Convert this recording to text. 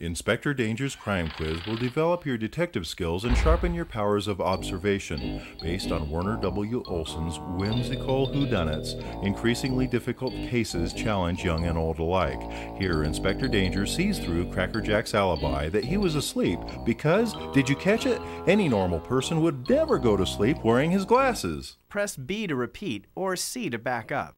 Inspector Danger's Crime Quiz will develop your detective skills and sharpen your powers of observation based on Werner W. Olson's whimsical whodunits. Increasingly difficult cases challenge young and old alike. Here, Inspector Danger sees through Cracker Jack's alibi that he was asleep because, did you catch it? Any normal person would never go to sleep wearing his glasses. Press B to repeat or C to back up.